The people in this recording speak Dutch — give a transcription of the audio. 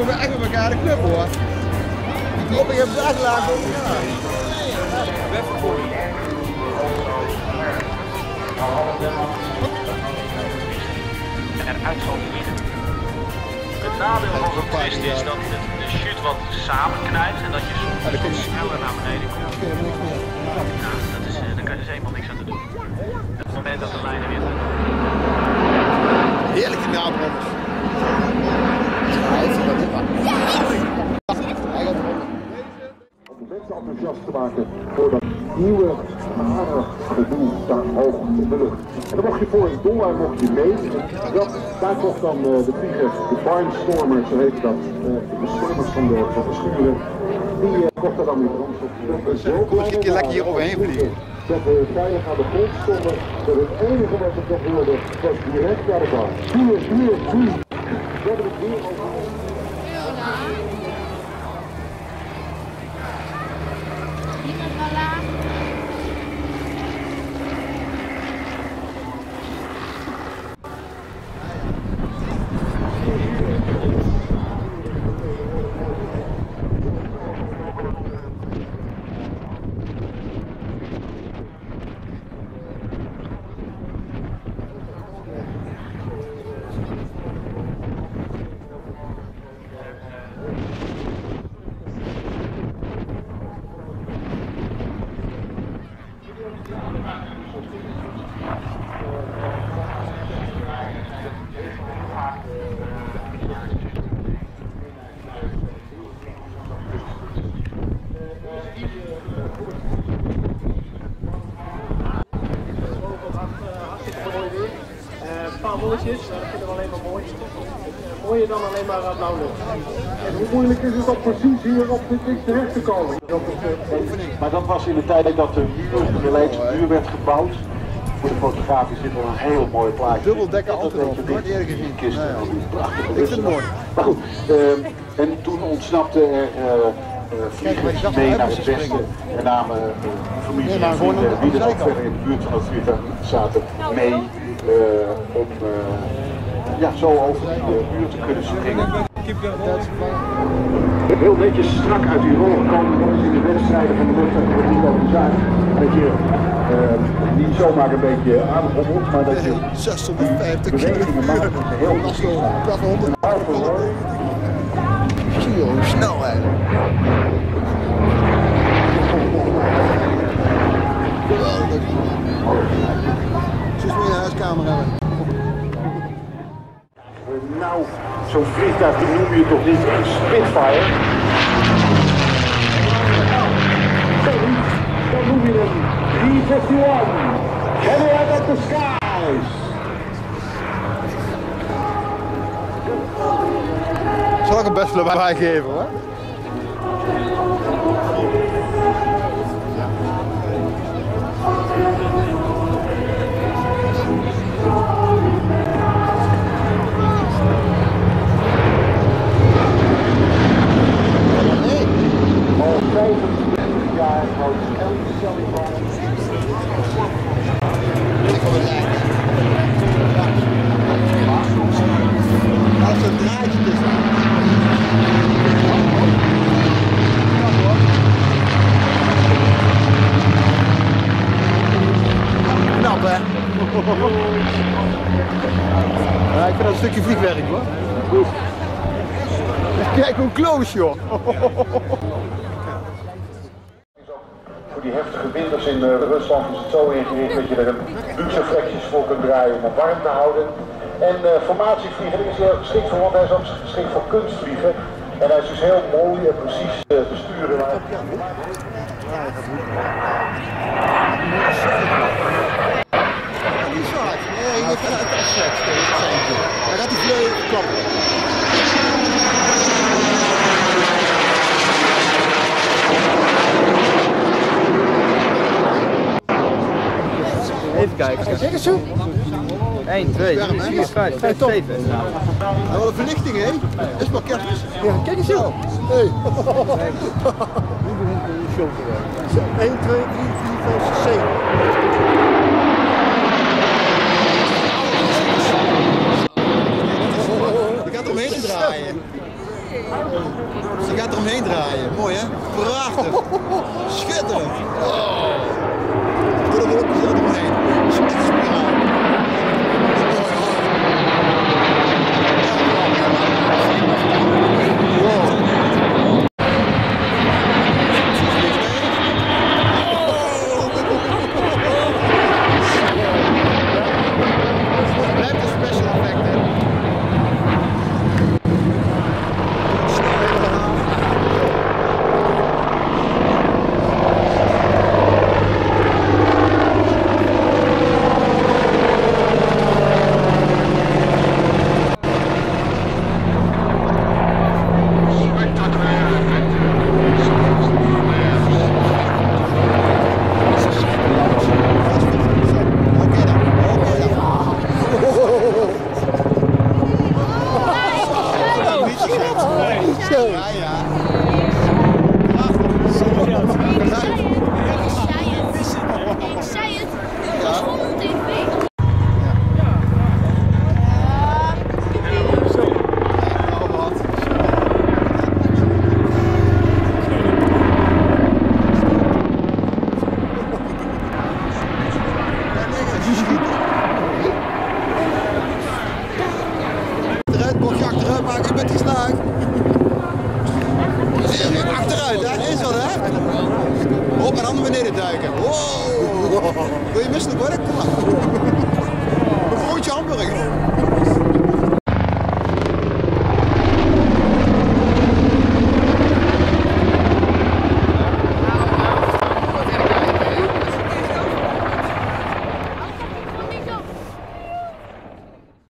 komen echt met elkaar de club hoor. Die dropping hebben ze echt laag over elkaar. En eruit zal vliegen. Het nadeel van zo'n twist is dat de chute wat samenknijpt en dat je soms wat sneller naar beneden komt. Nou, dat is, daar kan je dus helemaal niks aan te doen. Het moment dat de lijnen weer. Heerlijk in de afbrand. Om de mensen enthousiast te maken voor dat nieuwe harde gedoe daar hoog in de lucht. En dan mocht je voor $1 mocht je mee. Daar kocht dan de vlieger, de barnstormer, zo heet dat, de bestormers van de schuren. Die kocht daar dan weer brandstof. Zo kon je een keer lekker hier overheen vliegen. Dat de vijf aan de grond stonden, dat het enige wat het nog wilde, was direct naar de baan. Vuur. We hebben het weer overal. Woordjes, dat vinden we alleen maar mooi. Mooier dan alleen maar blauw lucht. En hoe moeilijk is het om precies hier op dit ding terecht te komen? Maar dat was in de tijd dat de muur werd gebouwd. Voor de fotograaf is dit wel een heel mooi plaatje. Dubbeldekker altijd op, nooit eerder gezien. Prachtig. Ik vind het mooi. Maar goed, en toen ontsnapte er vliegers mee naar het westen. En namen familie en vrienden die er ook verder in de buurt van het vliegtuig zaten mee. Om zo over de muur te kunnen springen. Heel netjes strak uit die rol komen in de wedstrijden van de luchtvaartpolitiek over de zaak. Dat je niet zomaar een beetje aanrommelt, maar dat je die bewegingen maakt dat je heel lastig staat. Snel eigenlijk. Nou, zo'n vliegtuig die noem je toch niet een Spitfire? Dan noem je hem 351. Heading out of the skies. Zal ik hem best wel bij geven hoor. Ja, ik vind dat een stukje vliegwerk hoor. Kijk hoe close joh. Voor die heftige winters in Rusland is het zo ingericht dat je er luxe flexjes voor kunt draaien om het warm te houden. En formatievliegen is heel geschikt voor, want hij is ook geschikt voor kunstvliegen. En hij is dus heel mooi en precies te sturen. Ik ga het afzet tegen het centje. Dan gaat die vleugel klappen. Even kijken. Zeg eens zo. 1, 2, 3, 4, 5, 5, 7. En wat een verlichting hè? Dat is maar kerstmis. Kijk eens zo. 1, 2, 3, 4, 5, 7. Omheen draaien. Ze gaat er omheen draaien. Mooi hè? Prachtig. Schitterend. Oh. Doe er ook omheen. Wil je misselijk worden? Kom maar. Een broodje hamburger.